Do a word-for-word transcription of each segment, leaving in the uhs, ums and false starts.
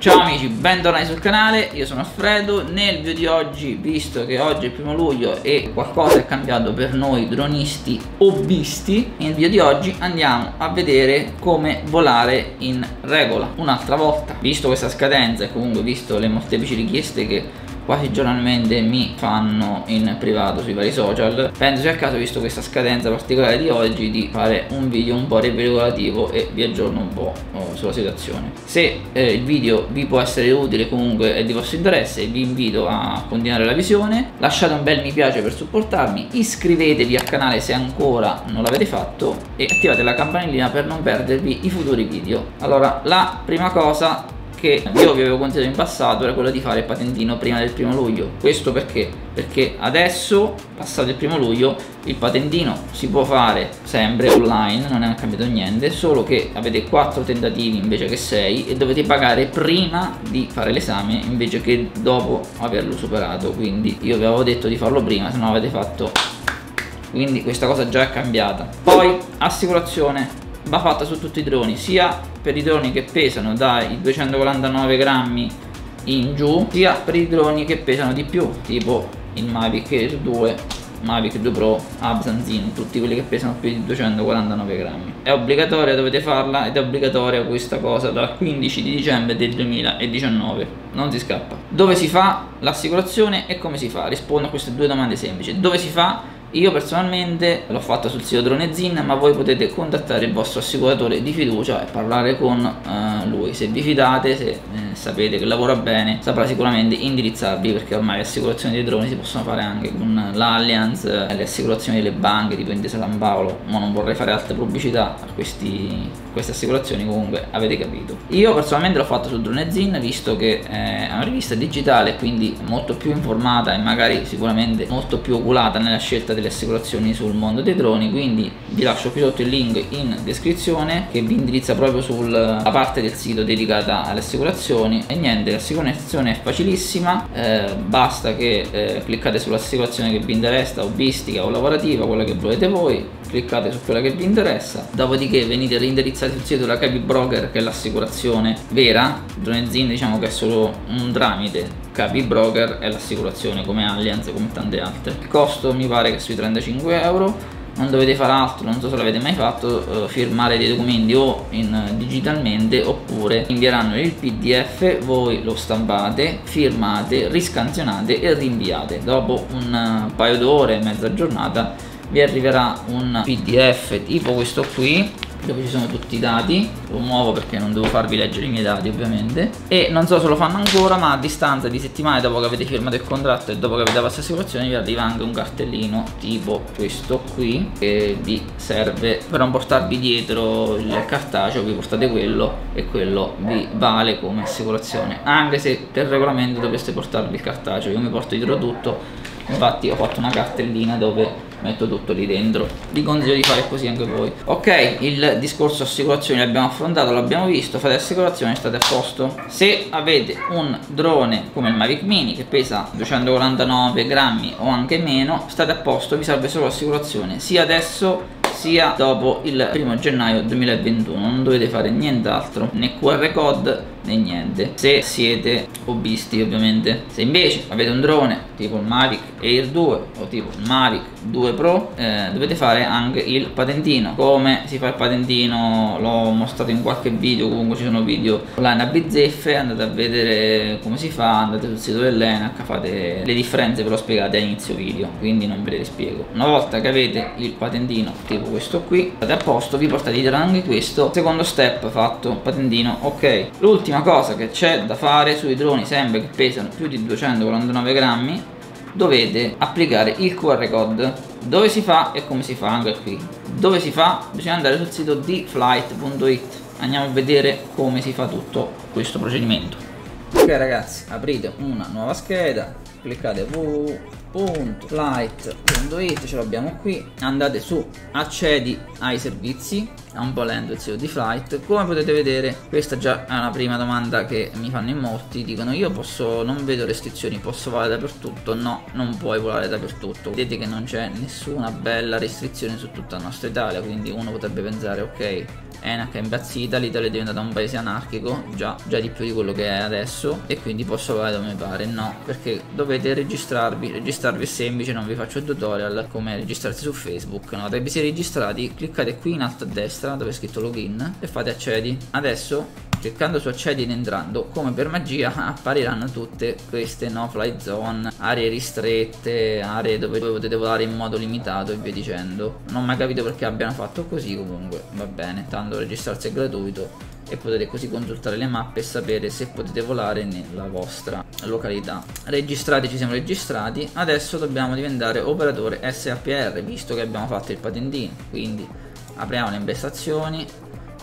Ciao amici, bentornati sul canale, io sono Alfredo. Nel video di oggi, visto che oggi è il primo luglio e qualcosa è cambiato per noi dronisti hobbisti, nel video di oggi andiamo a vedere come volare in regola un'altra volta, visto questa scadenza e comunque visto le molteplici richieste che quasi giornalmente mi fanno in privato sui vari social. Penso sia a caso, visto questa scadenza particolare di oggi, di fare un video un po' regolativo e vi aggiorno un po' sulla situazione. Se eh, il video vi può essere utile, comunque è di vostro interesse, vi invito a continuare la visione, lasciate un bel mi piace per supportarmi, iscrivetevi al canale se ancora non l'avete fatto e attivate la campanellina per non perdervi i futuri video. Allora, la prima cosa che io vi avevo consigliato in passato era quello di fare il patentino prima del primo luglio. Questo perché? Perché adesso, passato il primo luglio, il patentino si può fare sempre online, non è cambiato niente, solo che avete quattro tentativi invece che sei e dovete pagare prima di fare l'esame invece che dopo averlo superato. Quindi io vi avevo detto di farlo prima, se non avete fatto, quindi questa cosa già è cambiata. Poi assicurazione va fatta su tutti i droni, sia per i droni che pesano dai duecentoquarantanove grammi in giù, sia per i droni che pesano di più, tipo il Mavic Air due, Mavic due Pro, Hubsan Zino, tutti quelli che pesano più di duecentoquarantanove grammi. È obbligatoria, dovete farla, ed è obbligatoria questa cosa dal quindici di dicembre del duemiladiciannove, non si scappa. Dove si fa l'assicurazione e come si fa? Rispondo a queste due domande semplici. Dove si fa? Io personalmente l'ho fatta sul sito Dronezine, ma voi potete contattare il vostro assicuratore di fiducia e parlare con uh, lui. Se vi fidate, se eh, sapete che lavora bene, saprà sicuramente indirizzarvi, perché ormai le assicurazioni dei droni si possono fare anche con l'Allianz, le assicurazioni delle banche tipo Intesa San Paolo, ma non vorrei fare altra pubblicità a questi, queste assicurazioni, comunque avete capito. Io personalmente l'ho fatta su Dronezine, visto che è una rivista digitale, quindi molto più informata e magari sicuramente molto più oculata nella scelta delle assicurazioni sul mondo dei droni. Quindi vi lascio qui sotto il link in descrizione che vi indirizza proprio sulla parte del sito dedicata alle assicurazioni. E niente, l'assicurazione è facilissima, eh, basta che eh, cliccate sull'assicurazione che vi interessa, hobbistica o lavorativa, quella che volete voi, cliccate su quella che vi interessa, dopodiché venite reindirizzati sul sito della K B Broker, che è l'assicurazione vera. Dronezine diciamo che è solo un tramite, K B Broker è l'assicurazione come Allianz e come tante altre. Il costo mi pare che sui trentacinque euro. Non dovete fare altro, non so se l'avete mai fatto, eh, firmare dei documenti o in, digitalmente, oppure invieranno il P D F, voi lo stampate, firmate, riscansionate e rinviate. Dopo un uh, paio d'ore, mezza giornata, vi arriverà un P D F tipo questo qui, dove ci sono tutti i dati. Lo muovo perché non devo farvi leggere i miei dati ovviamente, e non so se lo fanno ancora, ma a distanza di settimane dopo che avete firmato il contratto e dopo che avete passato l'assicurazione vi arriva anche un cartellino tipo questo qui, che vi serve per non portarvi dietro il cartaceo, vi portate quello e quello vi vale come assicurazione, anche se per regolamento dovreste portarvi il cartaceo. Io mi porto dietro tutto, infatti ho fatto una cartellina dove metto tutto lì dentro, vi consiglio di fare così anche voi. Ok, il discorso assicurazioni l'abbiamo affrontato, l'abbiamo visto, fate assicurazione e state a posto. Se avete un drone come il Mavic Mini che pesa duecentoquarantanove grammi o anche meno, state a posto, vi serve solo l'assicurazione, sia adesso sia dopo il primo gennaio duemilaventuno, non dovete fare nient'altro, né Q R code né niente, se siete hobbisti ovviamente. Se invece avete un drone tipo il Mavic Air due o tipo il Mavic due Pro, eh, dovete fare anche il patentino. Come si fa il patentino l'ho mostrato in qualche video, comunque ci sono video online a bizzeffe, andate a vedere come si fa, andate sul sito dell'ENAC, fate le differenze, ve lo spiegate a inizio video, quindi non ve le spiego. Una volta che avete il patentino tipo questo qui, state a posto, vi portate dietro anche questo. Secondo step fatto, patentino ok. L'ultima cosa che c'è da fare sui droni, sempre che pesano più di duecentoquarantanove grammi, dovete applicare il Q R code. Dove si fa e come si fa? Anche qui dove si fa bisogna andare sul sito D flight punto it, andiamo a vedere come si fa tutto questo procedimento. Ok ragazzi, aprite una nuova scheda, cliccate w w w punto flight punto it, ce l'abbiamo qui, andate su accedi ai servizi, non volendo il sito di Flight. Come potete vedere, questa già è una prima domanda che mi fanno in molti, dicono io posso, non vedo restrizioni, posso volare dappertutto? No, non puoi volare dappertutto, vedete che non c'è nessuna bella restrizione su tutta la nostra Italia, quindi uno potrebbe pensare ok Enak è impazzita, l'Italia è diventata un paese anarchico, già, già di più di quello che è adesso, e quindi posso volare dove mi pare. No, perché dovete registrarvi, registrarvi è semplice, non vi faccio il tutorial come registrarsi su Facebook, no? Dopo siete registrati, cliccate qui in alto a destra dove è scritto login e fate accedi. Adesso cliccando su accedi ed entrando, come per magia appariranno tutte queste no fly zone, aree ristrette, aree dove potete volare in modo limitato e via dicendo. Non ho mai capito perché abbiano fatto così, comunque va bene, tanto registrarsi è gratuito e potete così consultare le mappe e sapere se potete volare nella vostra località. Registrati, ci siamo registrati, adesso dobbiamo diventare operatore S A P R visto che abbiamo fatto il patentino. Quindi apriamo le impostazioni.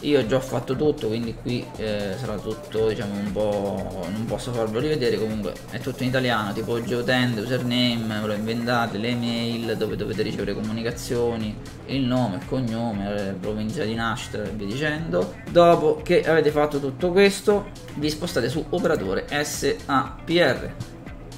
Io già ho fatto tutto, quindi qui eh, sarà tutto, diciamo, un po', non posso farvelo rivedere, comunque è tutto in italiano, tipo geotende, username, ve lo inventate, le email dove dovete ricevere comunicazioni, il nome, il cognome, provincia di nascita e via dicendo. Dopo che avete fatto tutto questo vi spostate su operatore S A P R.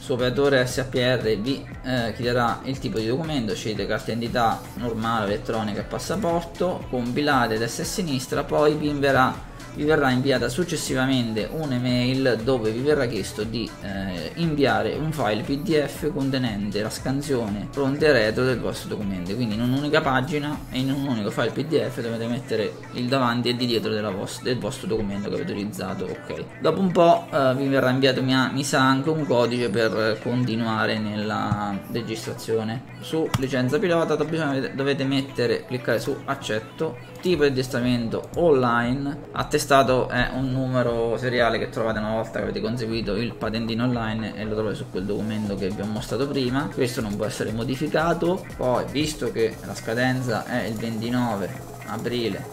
Su operatore S A P R vi eh, chiederà il tipo di documento, scegliete carta d'identità normale, elettronica e passaporto, compilate destra e sinistra, poi vi, inverà, vi verrà inviata successivamente un'email dove vi verrà chiesto di eh, inviare un file P D F contenente la scansione fronte e retro del vostro documento, quindi in un'unica pagina e in un unico file P D F dovete mettere il davanti e il di dietro della vostra, del vostro documento che avete utilizzato, ok. Dopo un po' eh, vi verrà inviato mia, mi sa anche un codice per continuare nella registrazione. Su licenza pilota dov dovete mettere, cliccare su accetto, tipo di addestramento online, attestato è un numero seriale che trovate una volta che avete conseguito il patentino online e lo trovate su quel documento che vi ho mostrato prima, questo non può essere modificato. Poi visto che la scadenza è il ventinove aprile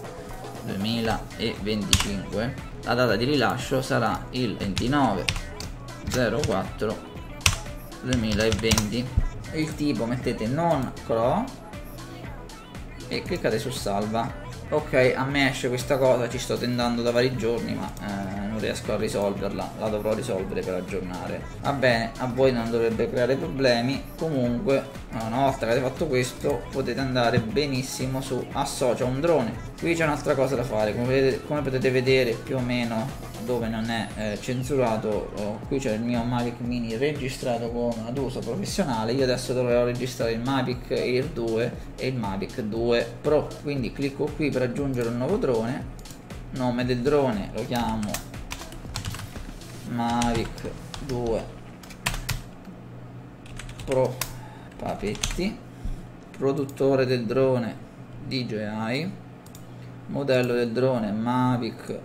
duemilaventicinque, la data di rilascio sarà il ventinove zero quattro duemilaventi, il tipo mettete non C R O e cliccate su salva. Ok, a me esce questa cosa, ci sto tentando da vari giorni ma eh, non riesco a risolverla, la dovrò risolvere per aggiornare. Va bene, a voi non dovrebbe creare problemi. Comunque una volta che avete fatto questo potete andare benissimo su associa un drone. Qui c'è un'altra cosa da fare, come potete, come potete vedere più o meno dove non è eh, censurato, oh, qui c'è il mio Mavic Mini registrato come ad uso professionale. Io adesso dovrò registrare il Mavic Air due e il Mavic due Pro, quindi clicco qui per aggiungere un nuovo drone, nome del drone lo chiamo Mavic due Pro Papetti, produttore del drone D J I, modello del drone Mavic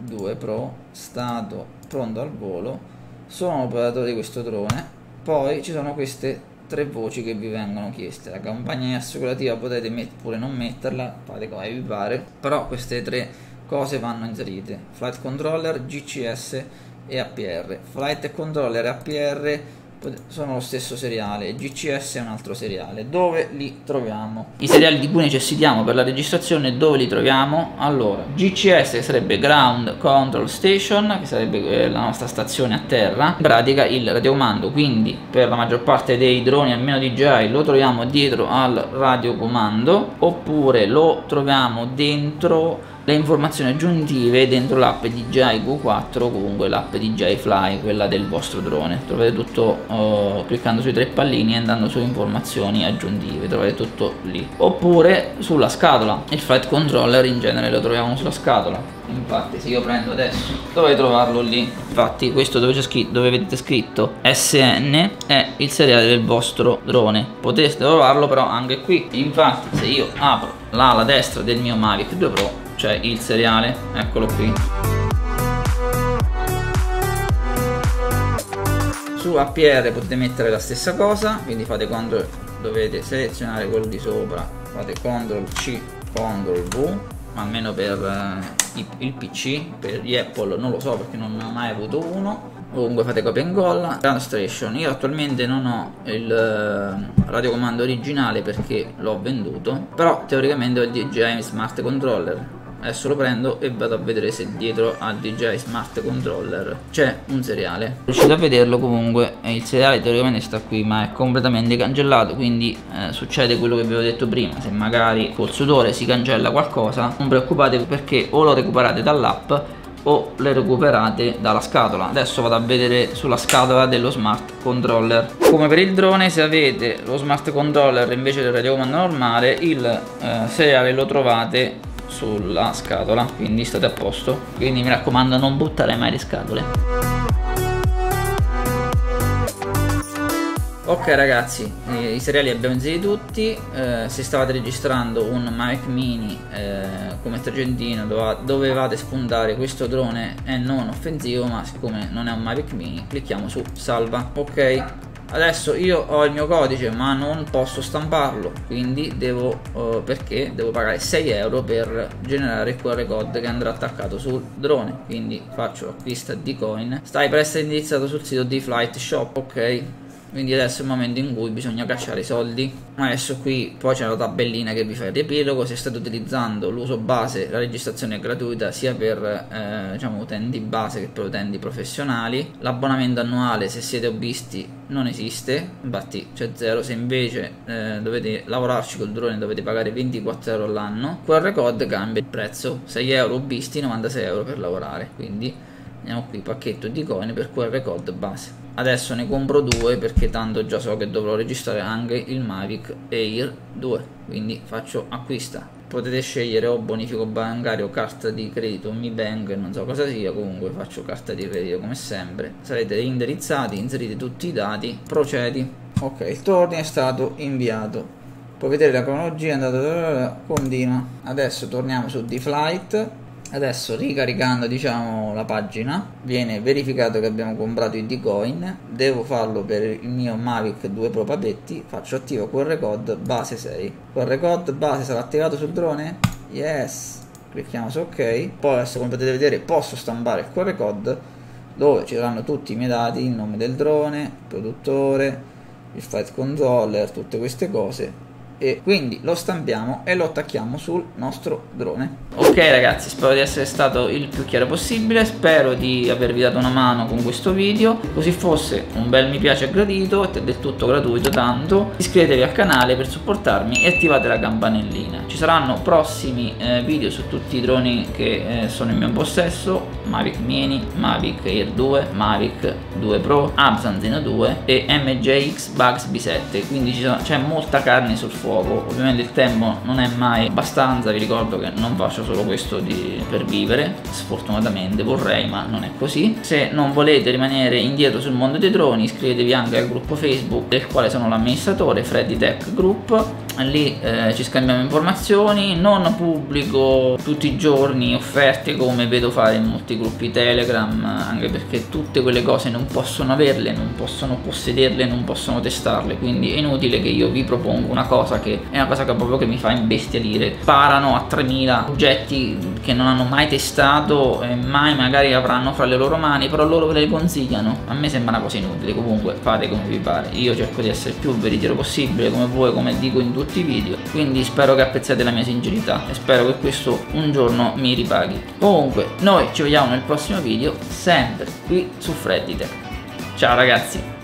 due Pro, stato pronto al volo, sono operatore di questo drone. Poi ci sono queste tre voci che vi vengono chieste, la compagnia assicurativa potete pure non metterla, fate come vi pare, però queste tre cose vanno inserite: flight controller, G C S e A P R. Flight controller e A P R sono lo stesso seriale, G C S è un altro seriale. Dove li troviamo? I seriali di cui necessitiamo per la registrazione, dove li troviamo? Allora, G C S che sarebbe Ground Control Station, che sarebbe la nostra stazione a terra, in pratica il radiocomando, quindi per la maggior parte dei droni, almeno D J I, lo troviamo dietro al radiocomando, oppure lo troviamo dentro le informazioni aggiuntive dentro l'app D J I Go quattro o comunque l'app D J I Fly, quella del vostro drone. Trovate tutto uh, cliccando sui tre pallini e andando su informazioni aggiuntive, trovate tutto lì. Oppure sulla scatola, il flight controller in genere lo troviamo sulla scatola, infatti se io prendo adesso dovete trovarlo lì. Infatti questo dove, scritto, dove vedete scritto S N è il seriale del vostro drone, potete trovarlo però anche qui. Infatti se io apro l'ala destra del mio Mavic due Pro c'è il seriale, eccolo qui. Su A P R potete mettere la stessa cosa, quindi fate control, dovete selezionare quello di sopra, fate control C, control V, almeno per eh, il P C, per gli Apple non lo so perché non ne ho mai avuto uno. Comunque fate copia e incolla. Ground Station, io attualmente non ho il eh, radiocomando originale perché l'ho venduto, però teoricamente ho il D J I Smart Controller, Adesso lo prendo e vado a vedere se dietro a D J I Smart Controller c'è un seriale. Riuscite a vederlo comunque, il seriale teoricamente sta qui ma è completamente cancellato, quindi eh, succede quello che vi avevo detto prima. Se magari col sudore si cancella qualcosa, non preoccupatevi perché o lo recuperate dall'app o le recuperate dalla scatola. Adesso vado a vedere sulla scatola dello smart controller. Come per il drone, se avete lo smart controller invece del radiocomando normale, il eh, seriale lo trovate sulla scatola, quindi state a posto. Quindi mi raccomando, non buttare mai le scatole. Ok ragazzi, eh, i seriali abbiamo inserito tutti. Eh, se stavate registrando un Mavic Mini eh, come Argentino, dove, dovevate spuntare questo drone. È non offensivo, ma siccome non è un Mavic Mini, clicchiamo su salva. Ok, adesso io ho il mio codice ma non posso stamparlo, quindi devo eh, perché devo pagare sei euro per generare il Q R code che andrà attaccato sul drone. Quindi faccio acquista di coin, stai presto indirizzato sul sito di Flight Shop. Ok, quindi adesso è il momento in cui bisogna cacciare i soldi. Adesso qui poi c'è la tabellina che vi fa il riepilogo. Se state utilizzando l'uso base, la registrazione è gratuita sia per eh, diciamo utenti base che per utenti professionali. L'abbonamento annuale, se siete hobbisti, non esiste, infatti c'è zero. Se invece eh, dovete lavorarci col drone dovete pagare ventiquattro euro all'anno. Q R code cambia il prezzo, sei euro hobbisti, novantasei euro per lavorare. Quindi andiamo qui, pacchetto di coin per Q R code base. Adesso ne compro due perché tanto già so che dovrò registrare anche il Mavic Air due, quindi faccio acquista. Potete scegliere o bonifico bancario, carta di credito, Mi Bank, non so cosa sia, comunque faccio carta di credito come sempre. Sarete indirizzati, inserite tutti i dati, procedi. Ok, il tuo ordine è stato inviato. Puoi vedere la cronologia, è andata, continua. Adesso torniamo su D-Flight. Adesso ricaricando diciamo la pagina viene verificato che abbiamo comprato i D-Coin. Devo farlo per il mio Mavic due Pro Papetti. Faccio attivo Q R code base sei. Q R code base sarà attivato sul drone? Yes. Clicchiamo su ok. Poi adesso, come potete vedere, posso stampare il Q R code dove ci saranno tutti i miei dati, il nome del drone, il produttore, il flight controller, tutte queste cose. E quindi lo stampiamo e lo attacchiamo sul nostro drone. Ok ragazzi, spero di essere stato il più chiaro possibile, spero di avervi dato una mano con questo video. Così fosse, un bel mi piace gradito, è del tutto gratuito tanto. Iscrivetevi al canale per supportarmi e attivate la campanellina. Ci saranno prossimi eh, video su tutti i droni che eh, sono in mio possesso: Mavic Mini, Mavic Air due, Mavic due Pro, Hubsan Zino due e M J X Bugs B sette. Quindi c'è molta carne sul fuoco. Ovviamente il tempo non è mai abbastanza, vi ricordo che non faccio solo questo di, per vivere, sfortunatamente vorrei ma non è così. Se non volete rimanere indietro sul mondo dei droni, iscrivetevi anche al gruppo Facebook del quale sono l'amministratore, Freddy Tech Group. Lì eh, ci scambiamo informazioni, non pubblico tutti i giorni offerte come vedo fare in molti gruppi Telegram, anche perché tutte quelle cose non possono averle, non possono possederle, non possono testarle, quindi è inutile che io vi propongo una cosa che è una cosa che proprio che mi fa imbestialire. Parano a tremila oggetti che non hanno mai testato e mai magari avranno fra le loro mani, però loro ve le consigliano. A me sembra una cosa inutile. Comunque fate come vi pare, io cerco di essere il più veritiero possibile come voi, come dico in tutti i video, quindi spero che apprezzate la mia sincerità e spero che questo un giorno mi ripaghi. Comunque noi ci vediamo nel prossimo video, sempre qui su Freddy Tech. Ciao ragazzi.